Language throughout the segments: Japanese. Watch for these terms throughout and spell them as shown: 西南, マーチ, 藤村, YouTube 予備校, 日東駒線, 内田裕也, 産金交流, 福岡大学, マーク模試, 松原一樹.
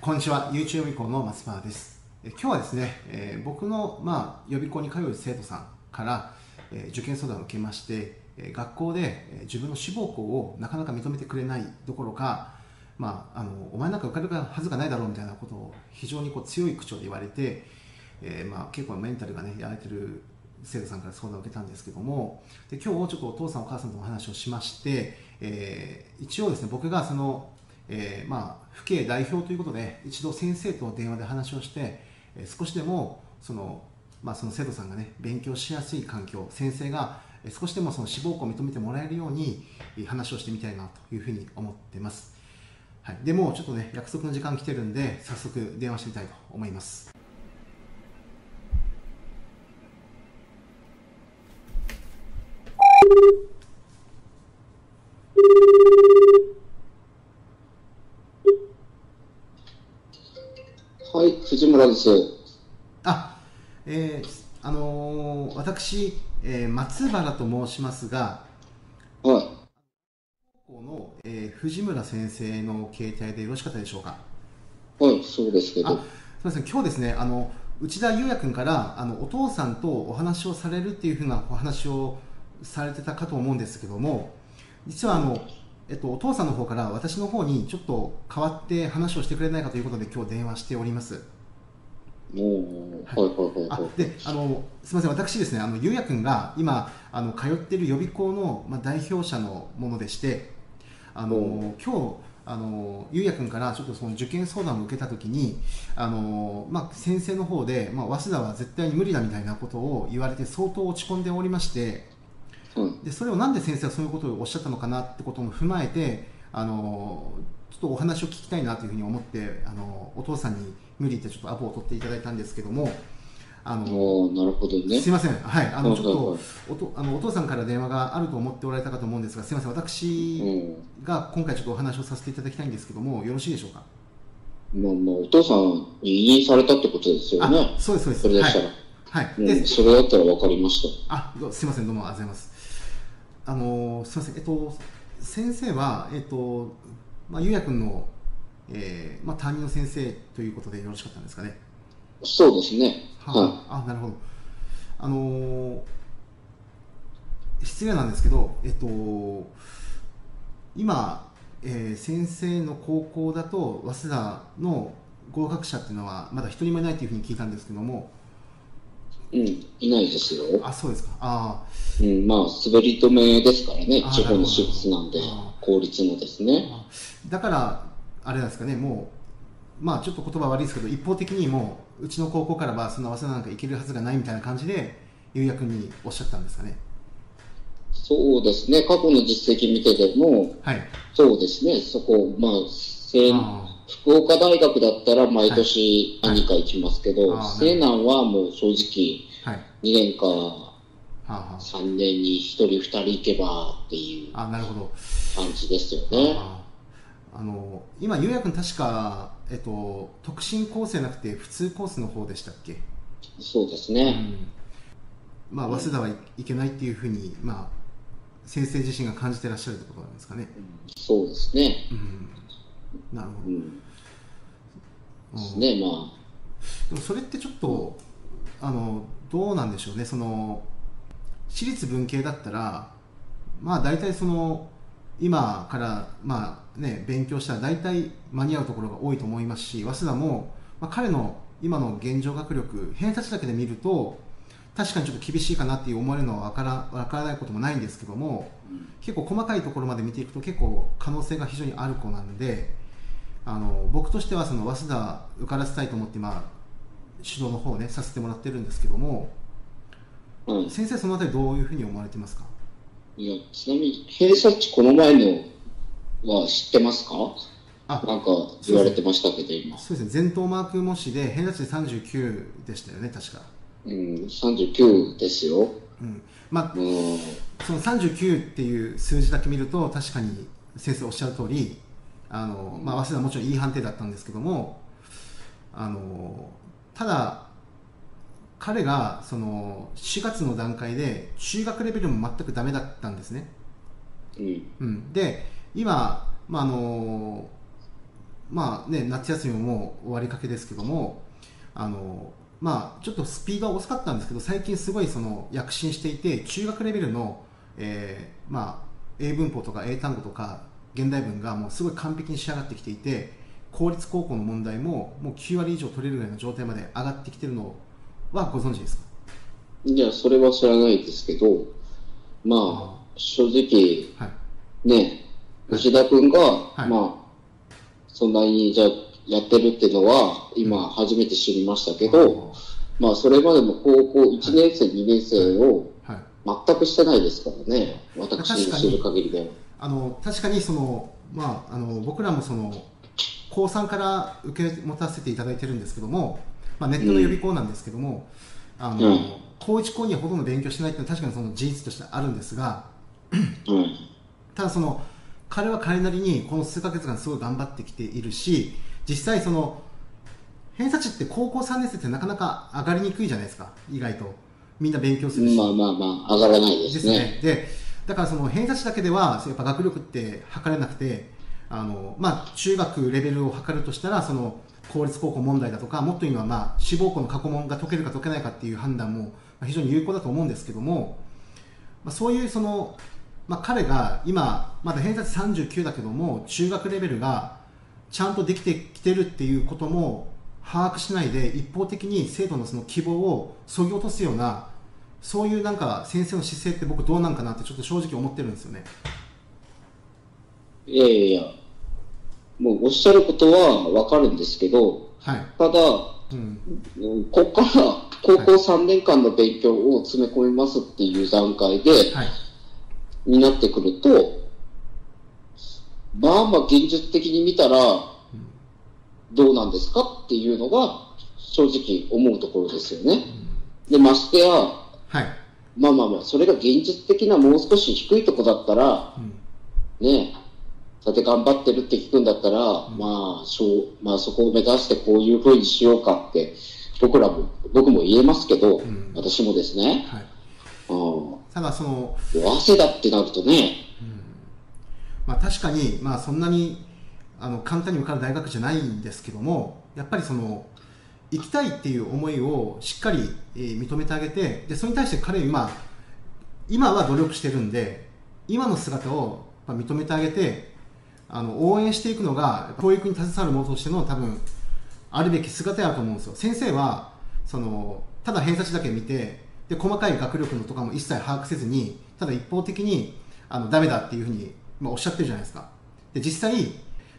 こんにちは。YouTube 予備校の松原です。今日はですね、僕の、予備校に通う生徒さんから、受験相談を受けまして、学校で自分の志望校をなかなか認めてくれないどころか、お前なんか受かるはずがないだろうみたいなことを非常にこう強い口調で言われて、結構メンタルがね、やられてる生徒さんから相談を受けたんですけども、で今日ちょっとお父さんお母さんとお話をしまして、一応ですね、僕がその府警代表ということで一度先生と電話で話をして、少しでもその生徒さんがね勉強しやすい環境、先生が少しでもその志望校を認めてもらえるように話をしてみたいなというふうに思ってます。はい、でもうちょっとね約束の時間来てるんで早速電話してみたいと思います。はい、藤村です。私、松原と申しますが、この、藤村先生の携帯でよろしかったでしょうか。はい、そうですけど。すみません、今日ですね、内田裕也君からお父さんとお話をされるっていうふうなお話をされてたかと思うんですけども、実はお父さんの方から私の方にちょっと変わって話をしてくれないかということで今日電話しております。すみません、私ですね、ゆうやくんが今通っている予備校の、代表者のものでして、今日ゆうやくんからちょっとその受験相談を受けたときに先生の方で、早稲田は絶対に無理だみたいなことを言われて相当落ち込んでおりまして、でそれをなんで先生はそういうことをおっしゃったのかなってことも踏まえてちょっとお話を聞きたいなというふうに思ってお父さんに無理言ってちょっとアポを取っていただいたんですけども、なるほどね。すいません、はい、ちょっとお父さんから電話があると思っておられたかと思うんですが、すいません、私が今回ちょっとお話をさせていただきたいんですけども、よろしいでしょうか。お父さん委任されたってことですよね。そうです、そうです。それでしたら、はい、それだったら分かりました。すいません、どうもありがとうございます。すみません、先生はゆうやくんの、担任の先生ということでよろしかったんですかね。そうですね。はい。なるほど。失礼なんですけど、今、先生の高校だと早稲田の合格者っていうのはまだ一人もいないというふうに聞いたんですけども。いないですよ。そうですか。滑り止めですからね、地方の私立なんで、公立のですね。だから、あれなんですかね、もう、ちょっと言葉悪いですけど、一方的にもう、うちの高校からは、そんな早稲田なんか行けるはずがないみたいな感じで、ゆうやくんにおっしゃったんですかね。そうですね、過去の実績見てても、そうですね、そこ、福岡大学だったら毎年何か行きますけど、西南はもう正直2年か3年に1人2人行けばっていう感じですよね。今ゆうやくん確か、特進コースじゃなくて普通コースの方でしたっけ。そうですね。早稲田は行けないっていうふうに、先生自身が感じてらっしゃるってことなんですかね。そうですね。なるほど。でもそれってちょっとどうなんでしょうね。その私立文系だったら大体その今から勉強したら大体間に合うところが多いと思いますし、早稲田も彼の今の現状学力偏差値だけで見ると確かにちょっと厳しいかなって思われるのは分からないこともないんですけども、結構細かいところまで見ていくと結構可能性が非常にある子なので、僕としてはその早稲田受からせたいと思って指導の方をねさせてもらってるんですけども、先生そのあたりどういうふうに思われてますか。いや、ちなみに偏差値この前のは知ってますか。なんか言われてましたけど、今そうですね、前頭マーク模試で偏差値で39でしたよね、確か。39ですよ。その39っていう数字だけ見ると確かに先生おっしゃる通り、早稲田はもちろんいい判定だったんですけども、ただ彼がその4月の段階で中学レベルも全くダメだったんですね。で今、まあね、夏休みももう終わりかけですけども、まあ、ちょっとスピードは遅かったんですけど、最近すごいその躍進していて、中学レベルの、まあ、英文法とか英単語とか現代文がもうすごい完璧に仕上がってきていて、公立高校の問題ももう9割以上取れるぐらいの状態まで上がってきてるのはご存知ですか？いや、それは知らないですけど、まあ、正直、はい、ね、吉田君が、はい、まあ、そんなにじゃやってるっていうのは今初めて知りましたけど、うん、まあ、それまでも高校1年生、はい、2年生を全くしてないですからね、私が知る限りでは。確かにその、まあ、僕らもその高3から受け持たせていただいてるんですけども、まあ、ネットの予備校なんですけども、うん、うん、高1高2はほとんど勉強してないっていうのは確かにその事実としてあるんですが、うん、ただその彼は彼なりにこの数ヶ月間すごい頑張ってきているし、実際その偏差値って高校3年生ってなかなか上がりにくいじゃないですか。意外とみんな勉強するし、まあまあまあ上がらないですね。で、だからその偏差値だけではやっぱ学力って測れなくて、まあ、中学レベルを測るとしたらその公立高校問題だとか、もっと言うのはまあ志望校の過去問が解けるか解けないかっていう判断も非常に有効だと思うんですけども、まあ、そういうその、まあ、彼が今まだ偏差値39だけども中学レベルがちゃんとできてきてるっていうことも把握しないで、一方的に生徒のその希望をそぎ落とすような、そういうなんか先生の姿勢って僕どうなんかなってちょっと正直思ってるんですよね。いやいや、もうおっしゃることはわかるんですけど、はい、ただ、うん、ここから高校3年間の勉強を詰め込みますっていう段階で、はい、になってくると、まあまあ現実的に見たらどうなんですかっていうのが正直思うところですよね。で、ましてや、はい、まあまあまあそれが現実的なもう少し低いとこだったら、うん、ねえ、さて頑張ってるって聞くんだったら、うん、まあそこを目指してこういうふうにしようかって僕も言えますけど、うん、私もですね、はい、ただその早稲田ってなるとね、うん、まあ、確かに、まあ、そんなに簡単に受かる大学じゃないんですけども、やっぱりその行きたいっていう思いをしっかり、認めてあげて、でそれに対して彼は今は努力してるんで、今の姿を認めてあげて応援していくのが教育に携わる者としての多分あるべき姿やと思うんですよ。先生はそのただ偏差値だけ見て、で細かい学力のとかも一切把握せずに、ただ一方的にダメだっていうふうにまあおっしゃってるじゃないですか。で、実際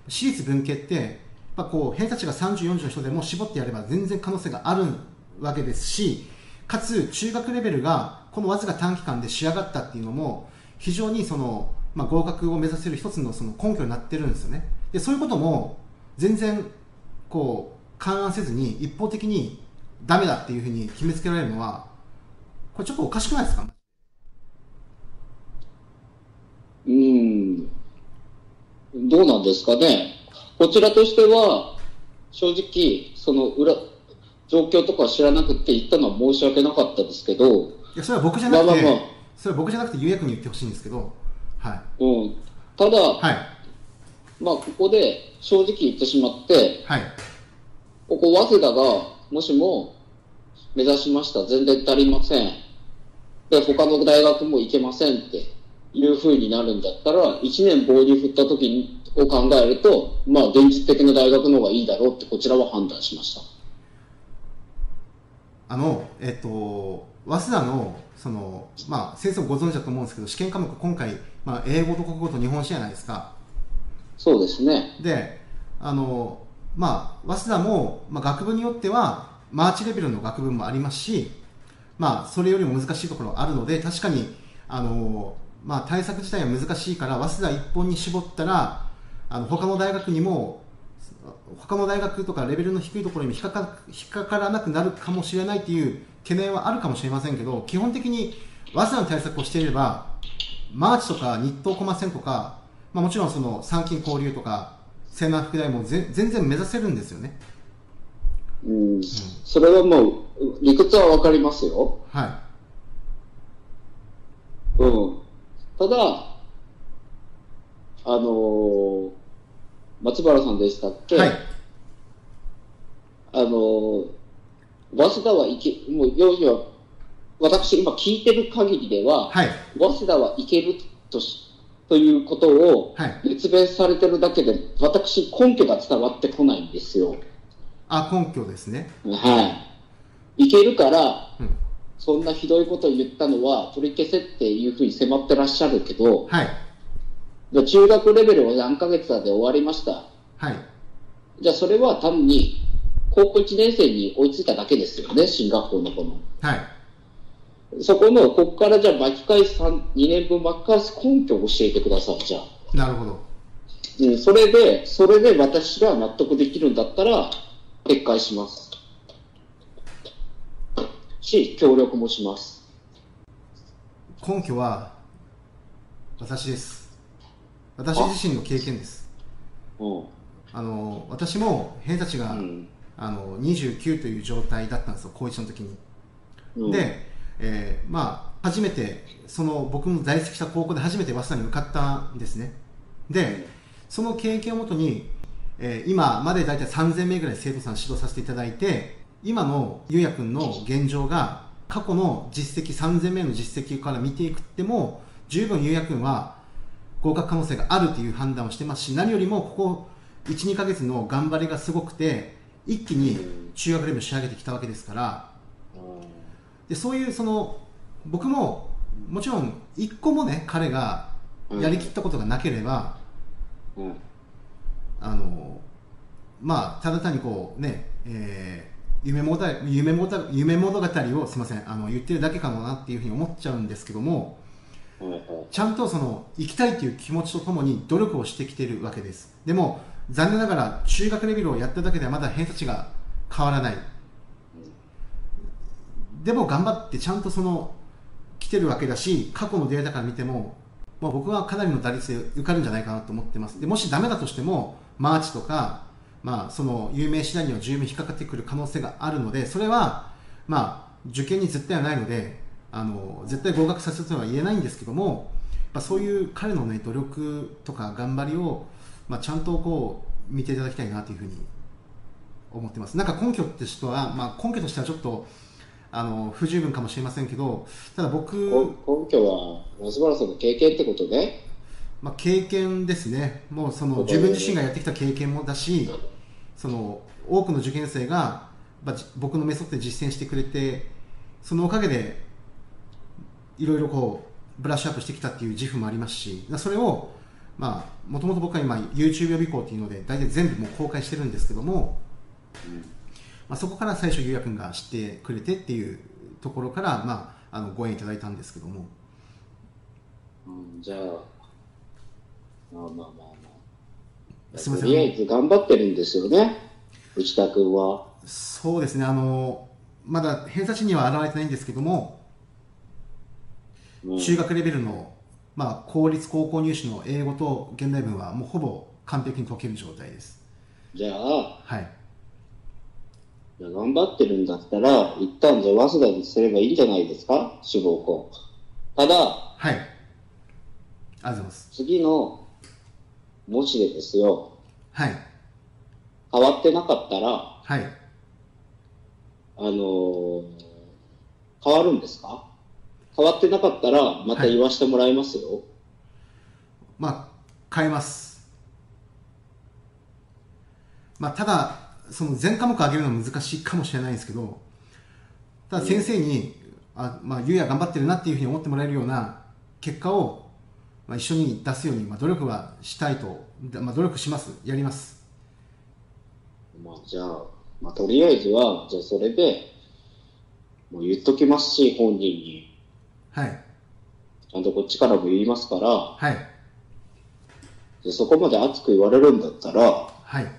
私立文系ってまあこう偏差値が30、40の人でも絞ってやれば全然可能性があるわけですし、かつ中学レベルがこのわずか短期間で仕上がったっていうのも非常にその、まあ、合格を目指せる一つのその根拠になってるんですよね。でそういうことも全然こう勘案せずに一方的にダメだっていうふうに決めつけられるのはこれちょっとおかしくないですか？どうなんですかね。こちらとしては正直その状況とか知らなくて言ったのは申し訳なかったですけど、いやそれは僕じゃなくて、まあまあ、それは僕じゃなくてゆうやくんに言ってほしいんですけど、はい、うん、ただ、はい、まあここで正直言ってしまって、はい、ここ早稲田がもしも目指しました、全然足りませんで他の大学も行けませんっていうふうになるんだったら、1年棒に振った時を考えると、まあ、現実的な大学の方がいいだろうってこちらは判断しました。早稲田の、まあ、先生もご存知だと思うんですけど、試験科目今回、まあ、英語と国語と日本史じゃないですか。そうですね。で、まあ、早稲田も、まあ、学部によってはマーチレベルの学部もありますし、まあ、それよりも難しいところがあるので、確かにまあ、対策自体は難しいから早稲田一本に絞ったら他の大学にも他の大学とかレベルの低いところにも引っかからなくなるかもしれないという懸念はあるかもしれませんけど、基本的に早稲田の対策をしていればマーチとか日東駒線とか、まあ、もちろんその産金交流とか西南福大も全然目指せるんですよね。うん、それはもう理屈は分かりますよ。はい、うん、ただ、松原さんでしたっけ、はい、早稲田はもう要は私今聞いてる限りでは、はい、早稲田は行けるということを熱弁されてるだけで、はい、私根拠が伝わってこないんですよ。あ、根拠ですね。はい。行けるから、うん、そんなひどいことを言ったのは取り消せっていうふうに迫ってらっしゃるけど、はい、中学レベルは何ヶ月だで終わりました。はい。じゃあそれは単に高校1年生に追いついただけですよね、進学校の子の。はい。そこの、こっからじゃあ巻き返す2年分巻き返す根拠を教えてください、じゃあ。なるほど。うん、それで私が納得できるんだったら、撤回します。し、協力もします。根拠は、私です。私自身の経験です。私も偏差値が、うん、29という状態だったんですよ、高1の時に。うん、で、まあ初めてその僕の在籍した高校で初めて早稲田に向かったんですね。で、その経験をもとに、今までだいたい3000名ぐらい生徒さん指導させていただいて、今のゆうやくんの現状が過去の実績3000名の実績から見ていくっても十分ゆうやくんは合格可能性があるという判断をしてますし、何よりもここ 1,2 ヶ月の頑張りがすごくて一気に中学レベル仕上げてきたわけですから、でそういうその僕ももちろん一個もね彼がやりきったことがなければ、まあただ単にこうね、夢物語をすいません言ってるだけかもなっていうふうに思っちゃうんですけども、ちゃんとその行きたいという気持ちとともに努力をしてきているわけです。でも残念ながら中学レベルをやっただけではまだ偏差値が変わらない。でも頑張ってちゃんとその来てるわけだし、過去のデータから見ても、まあ、僕はかなりの打率で受かるんじゃないかなと思ってます。でもしダメだとしてもマーチとか、まあ、その有名次第には十分引っかかってくる可能性があるので、それはまあ受験に絶対はないので絶対合格させるとは言えないんですけども、まあ、そういう彼の、ね、努力とか頑張りを、まあ、ちゃんとこう見ていただきたいなというふうに思ってます。なんか根拠って人は、まあ、根拠としてはちょっと不十分かもしれませんけど、ただ僕根拠は松原さんの経験ってことね。まあ経験ですね。もうその自分自身がやってきた経験もだし、その多くの受験生が、まあ、僕のメソッドで実践してくれて、そのおかげでいろいろこうブラッシュアップしてきたっていう自負もありますし、それをまあもともと僕は今 YouTube 予備校っていうので大体全部もう公開してるんですけども、まあ、そこから最初ゆうやくんが知ってくれてっていうところから、まあ、ご縁いただいたんですけども、じゃあまあすみません、とりあえず頑張ってるんですよね内田君は。そうですね、まだ偏差値には現れてないんですけども、中学レベルの、まあ、公立高校入試の英語と現代文はもうほぼ完璧に解ける状態です。じゃあ、はい、じゃあ頑張ってるんだったら一旦じゃあ早稲田にすればいいんじゃないですか、志望校。ただ、はい、ありがとうございます。次の模試でですよ、はい、変わってなかったら、はい、変わるんですか。変わってなかったらまた言わせてもらいますよ、はい、まあ変えます、まあ、ただその全科目上げるのは難しいかもしれないんですけど、ただ先生にまあ、ゆうや頑張ってるなっていうふうに思ってもらえるような結果を、まあ、一緒に出すように、まあ、努力はしたいと、まあ、努力します、やります、まあ、じゃあ、まあ、とりあえずはじゃあそれでもう言っときますし、本人にはい、ちゃんとこっちからも言いますから、はい、でそこまで熱く言われるんだったら、はい、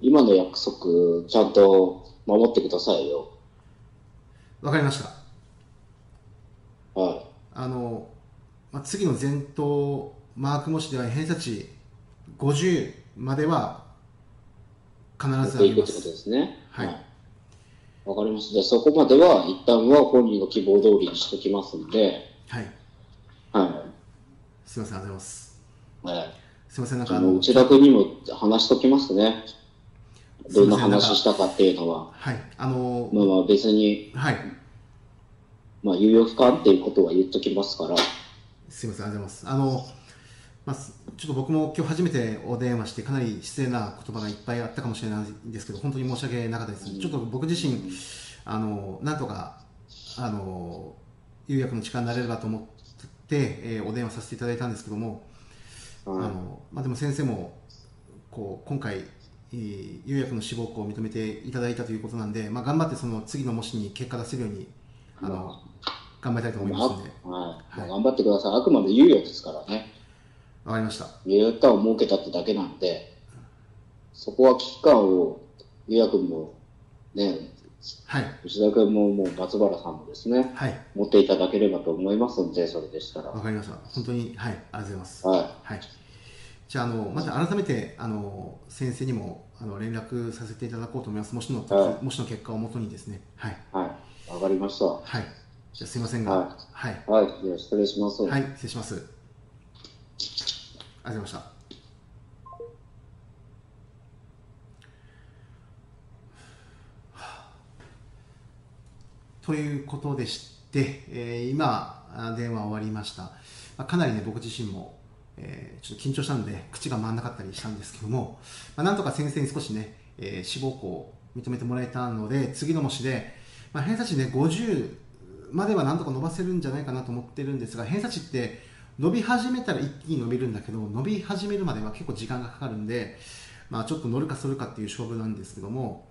今の約束ちゃんと守ってくださいよ。わかりました。はい、まあ、次の全等マーク模試では偏差値50までは必ず上げます。そういうことですね。はい、はい、わかりました。じゃあそこまでは一旦は本人の希望通りにしておきますので、はい、はい、すみません、ありがとうございます。すいません、なんか内田君にも話しときますね。どんな話したかっていうのは、はい、まあ別に、はい、まあ有用不可っていうことは言っときますから。すいません、ありがとうございます。まあ、ちょっと僕も今日初めてお電話してかなり失礼な言葉がいっぱいあったかもしれないんですけど、本当に申し訳なかったです。ちょっと僕自身なんとか釉薬の力になれればと思って、お電話させていただいたんですけども、はい、まあ、でも先生もこう今回釉薬の志望校を認めていただいたということなんで、まあ、頑張ってその次の模試に結果出せるように頑張りたいと思いますので、はいはい、頑張ってください。あくまで釉薬ですからね。わかりました。釉薬科を設けたってだけなんで、そこは危機感を釉薬もね、はい、内田君ももう松原さんもですね、はい、持っていただければと思いますので、それでしたら。わかりました。本当に、はい、ありがとうございます。はいはい、じゃあまず改めて先生にも連絡させていただこうと思います。もしの結果をもとにですね。はい。はい。わかりました。はい。じゃあすいませんが、はい。はい。はい、では失礼します。はい、失礼します。ありがとうございました。ということでして、今電話終わりました。かなりね、僕自身も、ちょっと緊張したので口が回らなかったりしたんですけども、まあ、なんとか先生に少しね、志望校を認めてもらえたので、次の模試で、まあ、偏差値ね50まではなんとか伸ばせるんじゃないかなと思ってるんですが、偏差値って伸び始めたら一気に伸びるんだけど、伸び始めるまでは結構時間がかかるんで、まあ、ちょっと乗るかそるかっていう勝負なんですけども、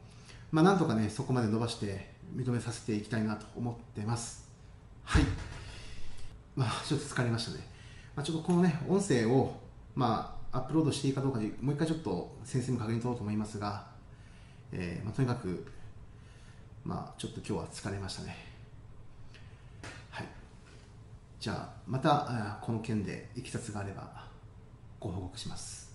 まあ、なんとかねそこまで伸ばして認めさせていきたいなと思ってます。はい。まあ、ちょっと疲れましたね。まあ、ちょっとこのね、音声を、まあ、アップロードしていいかどうかで、もう一回ちょっと先生に確認取ろうと思いますが、まあ、とにかく、まあ、ちょっと今日は疲れましたね。はい。じゃあ、また、この件でいきさつがあれば、ご報告します。